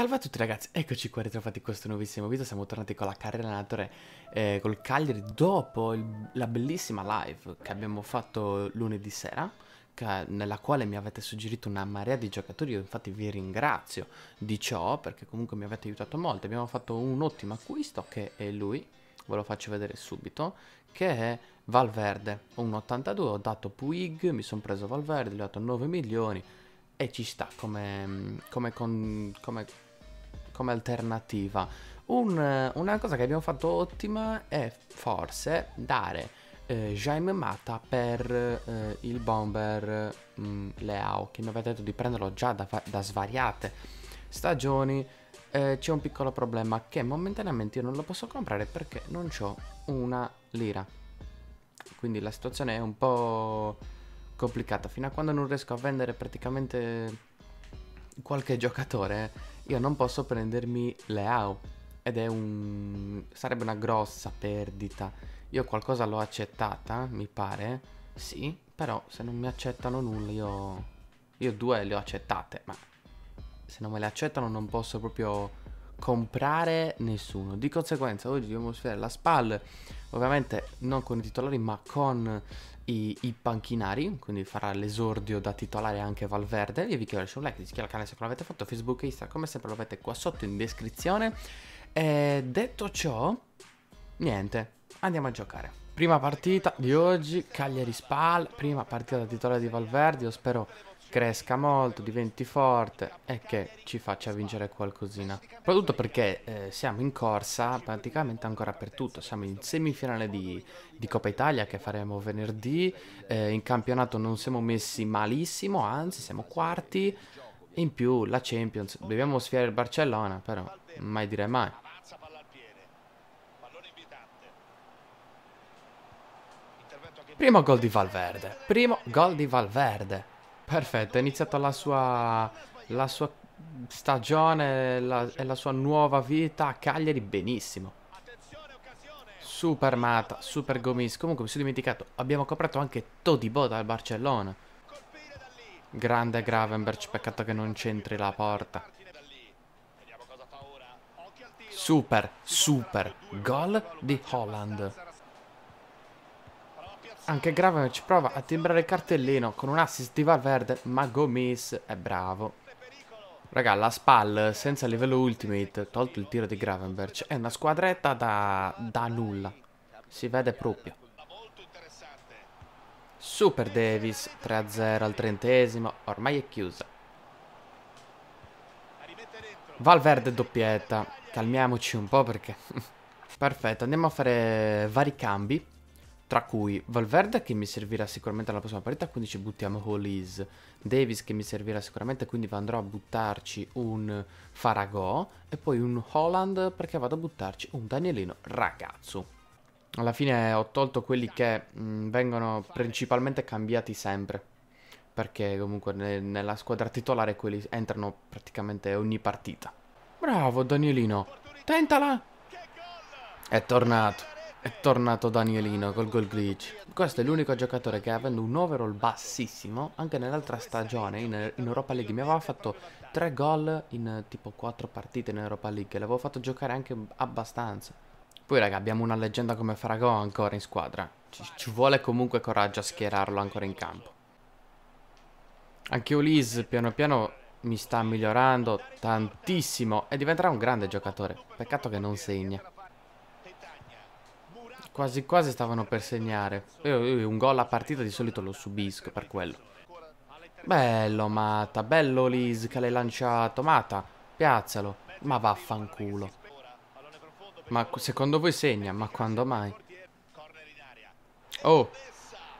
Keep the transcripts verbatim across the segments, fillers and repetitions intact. Salve a tutti ragazzi, eccoci qua ritrovati in questo nuovissimo video, siamo tornati con la carriera allenatore eh, col Cagliari dopo il, la bellissima live che abbiamo fatto lunedì sera, che, nella quale mi avete suggerito una marea di giocatori. Io infatti vi ringrazio di ciò perché comunque mi avete aiutato molto. Abbiamo fatto un ottimo acquisto che è lui, ve lo faccio vedere subito, che è Valverde, un ottantadue, ho dato Puig, mi sono preso Valverde, gli ho dato nove milioni. E ci sta come, come, con, come, come alternativa. Un, una cosa che abbiamo fatto ottima è forse dare eh, Jaime Mata per eh, il bomber mh, Leo, che mi aveva detto di prenderlo già da, da svariate stagioni. Eh, C'è un piccolo problema che momentaneamente io non lo posso comprare perché non ho una lira. Quindi la situazione è un po' complicata. Fino a quando non riesco a vendere praticamente qualche giocatore, io non posso prendermi Leao, ed è un... sarebbe una grossa perdita. Io qualcosa l'ho accettata, mi pare, sì, però se non mi accettano nulla, io, io due le ho accettate, ma se non me le accettano non posso proprio comprare nessuno. Di conseguenza oggi dobbiamo sfidare la SPAL, ovviamente non con i titolari ma con i, i panchinari, quindi farà l'esordio da titolare anche Valverde. Io vi chiedo, lasciate un like, iscrivetevi al canale se non l'avete fatto, Facebook e Instagram come sempre lo avete qua sotto in descrizione. E detto ciò, niente, andiamo a giocare. Prima partita di oggi, Cagliari SPAL, prima partita da titolare di Valverde. Io spero cresca molto, diventi forte e che ci faccia vincere qualcosina, soprattutto perché eh, siamo in corsa praticamente ancora per tutto. Siamo in semifinale di, di Coppa Italia che faremo venerdì, eh, in campionato non siamo messi malissimo, anzi siamo quarti, in più la Champions, dobbiamo sfiorare il Barcellona, però mai dire mai. Primo gol di Valverde, primo gol di Valverde. Perfetto, è iniziata la sua, la sua stagione e la, la sua nuova vita a Cagliari benissimo. Super Mata, super Gomis. Comunque mi sono dimenticato, abbiamo comprato anche Todibo dal Barcellona. Grande Gravenberch, peccato che non c'entri la porta. Super, super gol di Haaland. Anche Gravenberch prova a timbrare il cartellino con un assist di Valverde, ma Gomis è bravo. Raga, la SPAL senza livello ultimate, tolto il tiro di Gravenberch, è una squadretta da, da nulla. Si vede proprio. Super Davis, tre a zero al trentesimo, ormai è chiusa. Valverde doppietta, calmiamoci un po' perché... Perfetto, andiamo a fare vari cambi, tra cui Valverde che mi servirà sicuramente alla prossima partita, quindi ci buttiamo Olise. Davis che mi servirà sicuramente, quindi andrò a buttarci un Faragò e poi un Haaland perché vado a buttarci un Danielino ragazzo. Alla fine ho tolto quelli che mh, vengono principalmente cambiati sempre, perché comunque ne nella squadra titolare quelli entrano praticamente ogni partita. Bravo Danielino, tentala! È tornato. È tornato Danielino col gol glitch. Questo è l'unico giocatore che, avendo un overall bassissimo, anche nell'altra stagione in, in Europa League mi aveva fatto tre gol in tipo quattro partite in Europa League. L'avevo fatto giocare anche abbastanza. Poi raga, abbiamo una leggenda come Faragò ancora in squadra. Ci, ci vuole comunque coraggio a schierarlo ancora in campo. Anche Ulisse piano piano mi sta migliorando tantissimo e diventerà un grande giocatore. Peccato che non segna. Quasi quasi stavano per segnare. Io, io un gol a partita di solito lo subisco per quello. Bello Mata, bello Liz che l'hai lanciato. Mata, piazzalo. Ma vaffanculo. Ma secondo voi segna? Ma quando mai? Oh,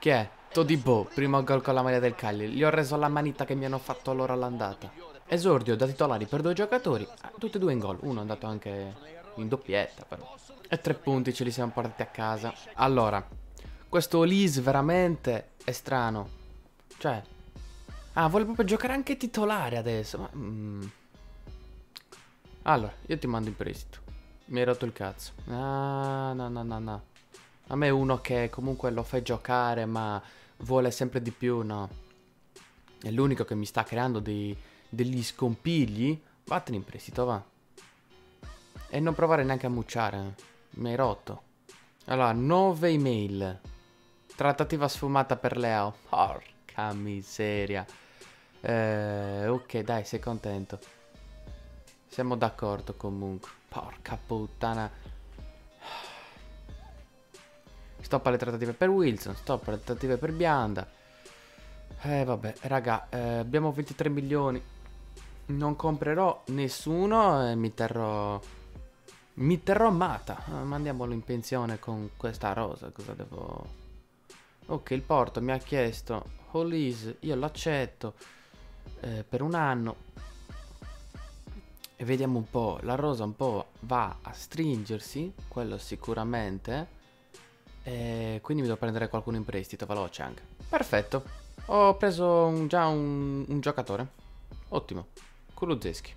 chi è? Todibo, primo gol con la maglia del Cagliari. Gli ho reso la manita che mi hanno fatto loro all'andata. Esordio da titolari per due giocatori, tutti e due in gol. Uno è andato anche in doppietta però. E tre punti ce li siamo portati a casa. Allora, questo Olise veramente è strano. Cioè, ah, vuole proprio giocare anche titolare adesso. Ma, mm. Allora, io ti mando in prestito. Mi hai rotto il cazzo. Ah, no, no, no, no. A me è uno che comunque lo fai giocare ma vuole sempre di più, no. È l'unico che mi sta creando dei, degli scompigli Vattene in prestito, va. E non provare neanche a mucciare. Mi hai rotto. Allora, nove email. Trattativa sfumata per Leo. Porca miseria. Eh, ok, dai, sei contento. Siamo d'accordo comunque. Porca puttana. Stop alle trattative per Wilson. Stop alle trattative per Bianda. Eh, vabbè, raga. Eh, abbiamo ventitré milioni. Non comprerò nessuno e mi terrò... Mi terrò Mata. Mandiamolo in pensione con questa rosa. Cosa devo... Ok, il Porto mi ha chiesto Olise, io l'accetto eh, per un anno. E vediamo un po', la rosa un po' va a stringersi, quello sicuramente. E quindi mi devo prendere qualcuno in prestito, veloce anche. Perfetto, ho preso un, già un, un giocatore. Ottimo, Kulusevski.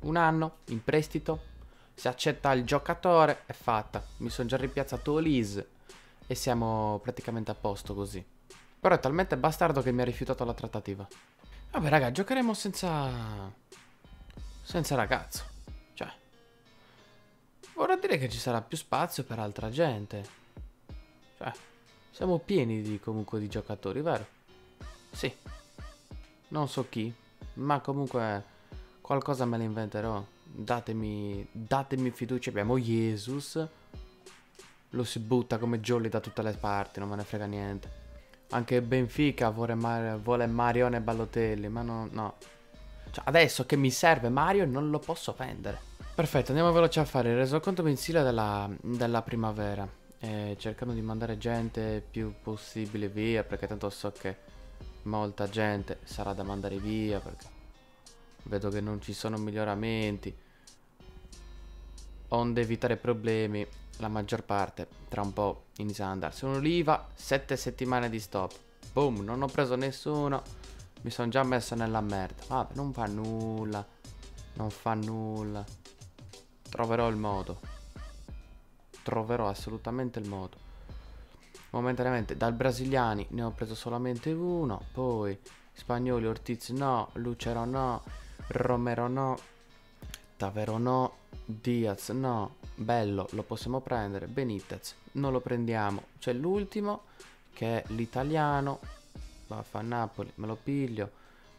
Un anno, in prestito. Si accetta il giocatore, è fatta. Mi sono già ripiazzato Olise. E siamo praticamente a posto così. Però è talmente bastardo che mi ha rifiutato la trattativa. Vabbè raga, giocheremo senza... Senza ragazzo. Cioè, vorrà dire che ci sarà più spazio per altra gente. Cioè, siamo pieni di, comunque di giocatori, vero? Sì. Non so chi, ma comunque qualcosa me la inventerò. Datemi, datemi fiducia. Abbiamo Jesus. Lo si butta come jolly da tutte le parti, non me ne frega niente. Anche Benfica vuole, Mar vuole Marione e Ballotelli, ma no, no. Cioè, adesso che mi serve Mario non lo posso vendere. Perfetto, andiamo veloce a fare il resoconto mensile della, della primavera. E cercando di mandare gente più possibile via, perché tanto so che molta gente sarà da mandare via, perché vedo che non ci sono miglioramenti. Onde evitare problemi, la maggior parte tra un po' inizia ad andarsi. Un Oliva, sette settimane di stop. Boom, non ho preso nessuno. Mi sono già messo nella merda. Vabbè, non fa nulla. Non fa nulla. Troverò il modo. Troverò assolutamente il modo. Momentaneamente dal brasiliani ne ho preso solamente uno. Poi spagnoli, Ortiz no, Lucero no, Romero no, Tavero no, Diaz no, Bello lo possiamo prendere, Benitez non lo prendiamo, c'è l'ultimo che è l'italiano, vaffa Napoli me lo piglio,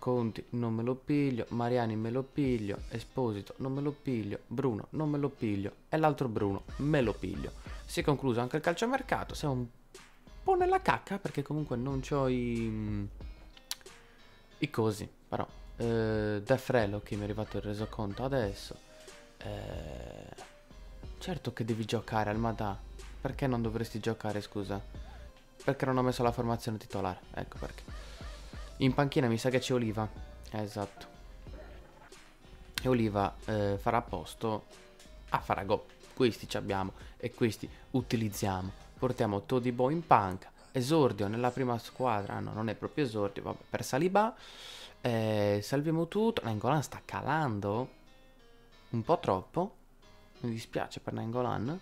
Conti non me lo piglio, Mariani me lo piglio, Esposito non me lo piglio, Bruno non me lo piglio e l'altro Bruno me lo piglio. Si è concluso anche il calciomercato, siamo un po' nella cacca perché comunque non c'ho i... i cosi, però eh, da Frello che mi è arrivato il resoconto adesso. Eh, certo che devi giocare Almada. Perché non dovresti giocare, scusa? Perché non ho messo la formazione titolare. Ecco perché. In panchina mi sa che c'è Oliva. eh, Esatto. E Oliva eh, farà posto a Faragò. Questi ci abbiamo e questi utilizziamo. Portiamo Todibo in panca. Esordio nella prima squadra. Ah, no, non è proprio esordio, vabbè. Per Saliba eh, salviamo tutto. Nainggolan sta calando un po' troppo, mi dispiace per Nainggolan,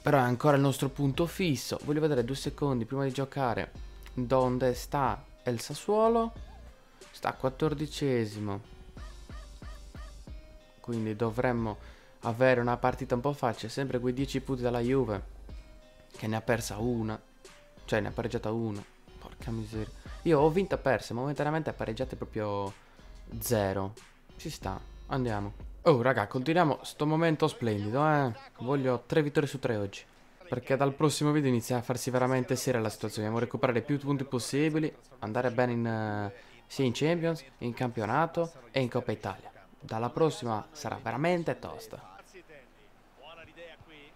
però è ancora il nostro punto fisso. Voglio vedere due secondi prima di giocare dove sta il Sassuolo. Sta a quattordicesimo, quindi dovremmo avere una partita un po' facile, sempre quei dieci punti dalla Juve che ne ha persa una, cioè ne ha pareggiata una. Porca miseria, io ho vinto e perso, momentaneamente ha pareggiato proprio zero. Ci sta, andiamo. Oh raga, continuiamo sto momento splendido, eh. Voglio tre vittorie su tre oggi, perché dal prossimo video inizia a farsi veramente seria la situazione. Dobbiamo recuperare più punti possibili, andare bene in, uh, sia in Champions, in campionato e in Coppa Italia. Dalla prossima sarà veramente tosta.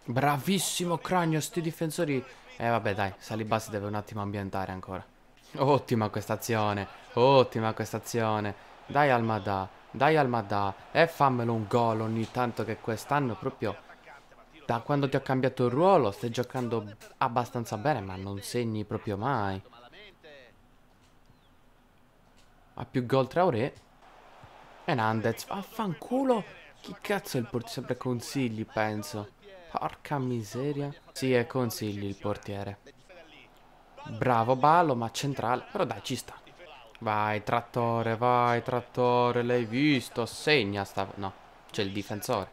Bravissimo Cragno, sti difensori. Eh vabbè dai, Saliba si deve un attimo ambientare ancora. Ottima questa azione, ottima questa azione. Dai Almada. Dai Almada, e fammelo un gol ogni tanto, che quest'anno proprio da quando ti ho cambiato il ruolo stai giocando abbastanza bene, ma non segni proprio mai. Ha più gol Traoré. E Nandez, vaffanculo. Chi cazzo è il portiere? Sempre Consigli, penso. Porca miseria. Sì, è Consigli il portiere. Bravo Balo, ma centrale. Però dai, ci sta. Vai trattore, vai trattore, l'hai visto, segna sta... No, c'è il difensore.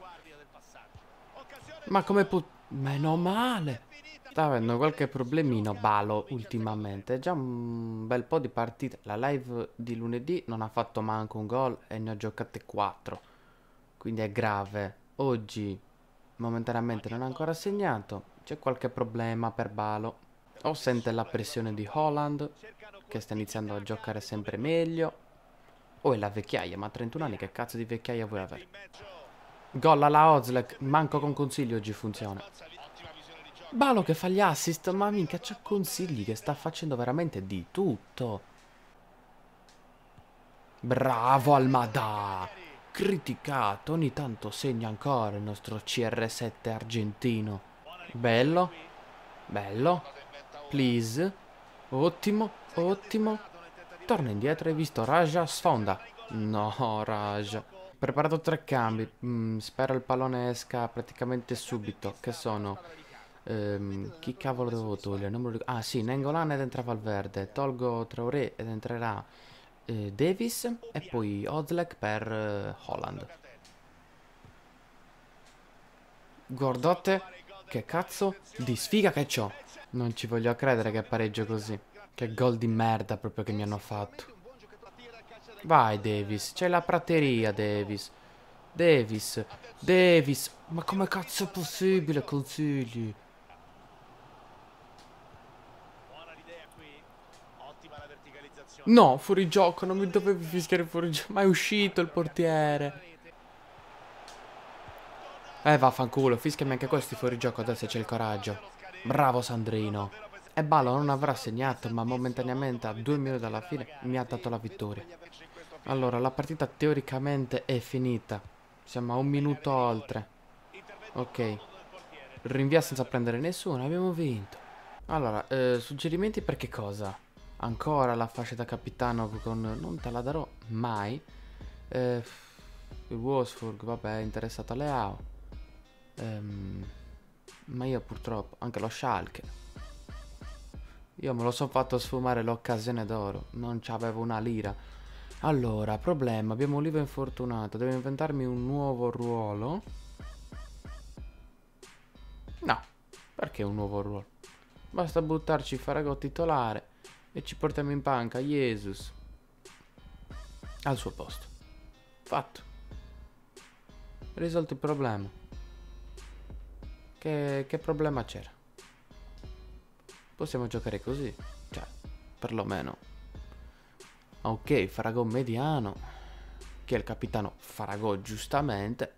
Ma come put... Meno male. Sta avendo qualche problemino Balo ultimamente. Già un bel po' di partite. La live di lunedì non ha fatto manco un gol e ne ho giocate quattro. Quindi è grave. Oggi momentaneamente non ha ancora segnato. C'è qualche problema per Balo. O sente la pressione di Haaland, che sta iniziando a giocare sempre meglio, o è la vecchiaia. Ma a trentuno anni che cazzo di vecchiaia vuoi avere? Gol alla Özlek. Manco con Consigli oggi funziona. Balo che fa gli assist, ma minchia c'ha Consigli che sta facendo veramente di tutto. Bravo Almada, criticato, ogni tanto segna ancora il nostro C R sette argentino. Bello, bello, please, ottimo, ottimo. Torna indietro, hai visto, Raja sfonda. No, Raja. Preparato tre cambi, mm, spero il pallone esca praticamente subito, che sono... Um, chi cavolo devo togliere? Non me lo ricordo. Ah sì, Nainggolan ed entra Valverde. Tolgo Traoré ed entrerà eh, Davis. E poi Özlek per eh, Haaland. Guardate che cazzo di sfiga che c'ho. Non ci voglio credere che pareggio così. Che gol di merda proprio che mi hanno fatto. Vai Davis, c'è la prateria Davis. Davis, Davis. Ma come cazzo è possibile, Consigli? No, fuori gioco, non mi dovevi fischiare fuori gioco. Ma è uscito il portiere. Eh, vaffanculo, fischiami anche questi fuori gioco adesso, c'è il coraggio. Bravo Sandrino. E Balo non avrà segnato, ma momentaneamente a due minuti dalla fine mi ha dato la vittoria. Allora, la partita teoricamente è finita. Siamo a un minuto oltre. Ok. Rinvia senza prendere nessuno, abbiamo vinto. Allora, eh, suggerimenti per che cosa? Ancora la fascia da capitano con... Non te la darò mai. Eh, il Wolfsburg, vabbè, è interessato a Leo. Ehm, ma io purtroppo, anche lo Schalke. Io me lo sono fatto sfumare l'occasione d'oro. Non c'avevo una lira. Allora, problema, abbiamo Oliva infortunato. Devo inventarmi un nuovo ruolo. No, perché un nuovo ruolo? Basta buttarci Faragò titolare e ci portiamo in panca Jesus al suo posto. Fatto. Risolto il problema. Che, che problema c'era? Possiamo giocare così. Cioè, perlomeno. Ok, Faragò mediano, che è il capitano Faragò giustamente.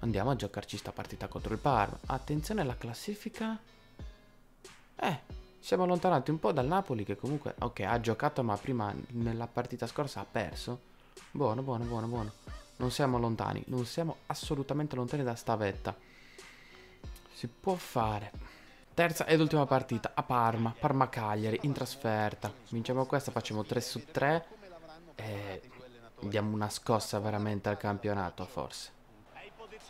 Andiamo a giocarci sta partita contro il Parma. Attenzione alla classifica. Eh, siamo allontanati un po' dal Napoli che comunque... Ok, ha giocato ma prima nella partita scorsa ha perso. Buono, buono, buono, buono. Non siamo lontani, non siamo assolutamente lontani da sta vetta. Si può fare. Terza ed ultima partita a Parma, Parma-Cagliari, in trasferta. Vinciamo questa, facciamo tre su tre e diamo una scossa veramente al campionato forse.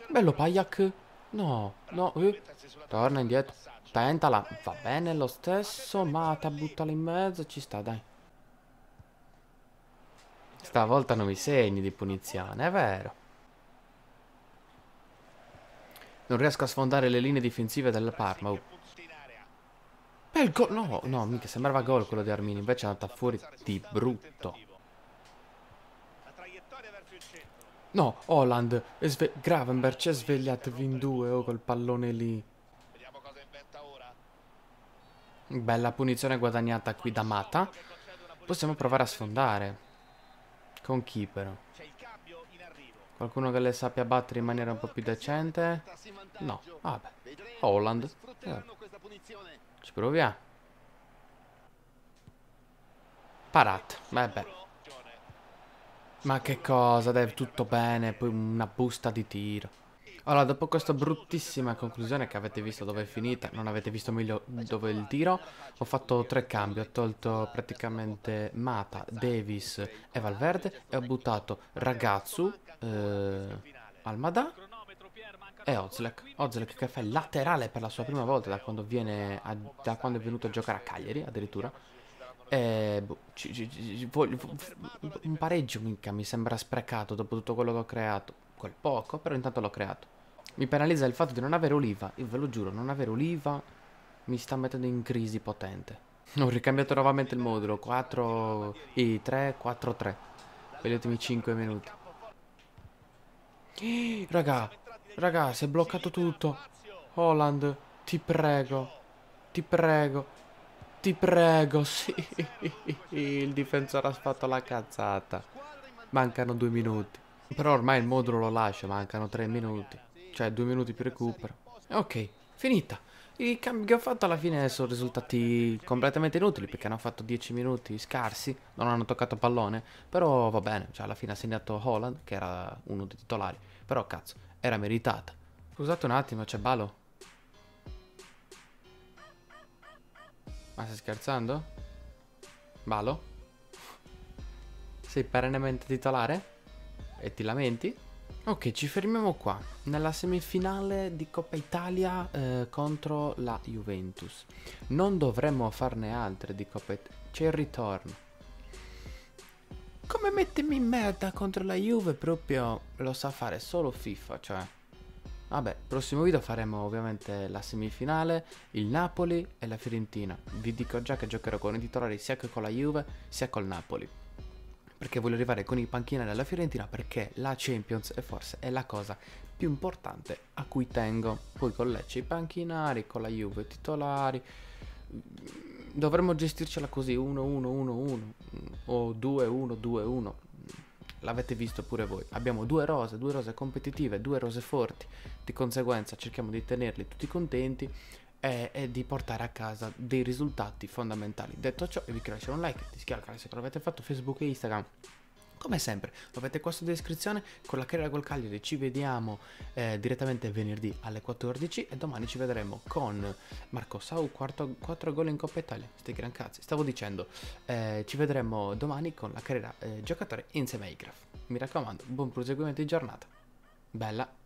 Bello Pajak. No, no, eh. Torna indietro. Tentala. Va bene lo stesso. Mata, buttala in mezzo. Ci sta, dai. Stavolta non mi segni di punizione, è vero. Non riesco a sfondare le linee difensive del Parma. Uh. Bel gol. No, no, mica sembrava gol quello di Armini. Invece è andata fuori di brutto. No, Haaland, Gravenberch è svegliatevi in due, oh, col pallone lì. Vediamo cosa inventa ora. Bella punizione guadagnata qui da Mata. Possiamo provare a sfondare. Con chi però? Qualcuno che le sappia battere in maniera un po' più decente? No, vabbè. Haaland. Eh. Ci proviamo. Parat, vabbè. Ma che cosa, dai, tutto bene, poi una busta di tiro. Allora, dopo questa bruttissima conclusione che avete visto dove è finita, non avete visto meglio dove è il tiro, ho fatto tre cambi, ho tolto praticamente Mata, Davis e Valverde e ho buttato Ragazzu, eh, Almada e Özlek. Özlek che fa il laterale per la sua prima volta da quando, viene a, da quando è venuto a giocare a Cagliari addirittura. Eh, boh, ci, ci, ci, voglio, un pareggio mica mi sembra sprecato dopo tutto quello che ho creato. Quel poco, però intanto l'ho creato. Mi penalizza il fatto di non avere Oliva. Io ve lo giuro, non avere Oliva mi sta mettendo in crisi potente. Ho ricambiato nuovamente il modulo. quattro i tre quattro tre per gli ultimi cinque minuti. Raga, raga, si è bloccato tutto. Haaland, ti prego, ti prego, ti prego, sì. Il difensore ha fatto la cazzata. Mancano due minuti. Però ormai il modulo lo lascio, mancano tre minuti. Cioè due minuti più recupero. Ok, finita. I cambi che ho fatto alla fine sono risultati completamente inutili, perché hanno fatto dieci minuti scarsi, non hanno toccato pallone, però va bene, cioè alla fine ha segnato Haaland, che era uno dei titolari, però cazzo, era meritata. Scusate un attimo, c'è Balo? Ma stai scherzando? Balo? Sei perennemente titolare? E ti lamenti? Ok, ci fermiamo qua, nella semifinale di Coppa Italia eh, contro la Juventus. Non dovremmo farne altre di Coppa Italia. C'è il ritorno. Come mettermi in merda contro la Juve proprio lo sa fare solo FIFA, cioè. Vabbè, prossimo video faremo ovviamente la semifinale, il Napoli e la Fiorentina. Vi dico già che giocherò con i titolari sia che con la Juve sia col Napoli, perché voglio arrivare con i panchina della Fiorentina, perché la Champions è forse è la cosa più importante a cui tengo. Poi con Lecce i panchinari, con la Juve i titolari. Dovremmo gestircela così, uno uno uno uno o due uno due uno. L'avete visto pure voi. Abbiamo due rose, due rose competitive, due rose forti. Di conseguenza cerchiamo di tenerli tutti contenti e, e di portare a casa dei risultati fondamentali. Detto ciò, vi lascio un like, iscrivetevi se non l'avete fatto, Facebook e Instagram. Come sempre, lo avete qua sotto in descrizione, con la carriera col Cagliari ci vediamo eh, direttamente venerdì alle quattordici e domani ci vedremo con Marco Sau, quattro gol in Coppa Italia, sti gran cazzi, stavo dicendo, eh, ci vedremo domani con la carriera eh, giocatore insieme ai Graf. Mi raccomando, buon proseguimento di giornata, bella!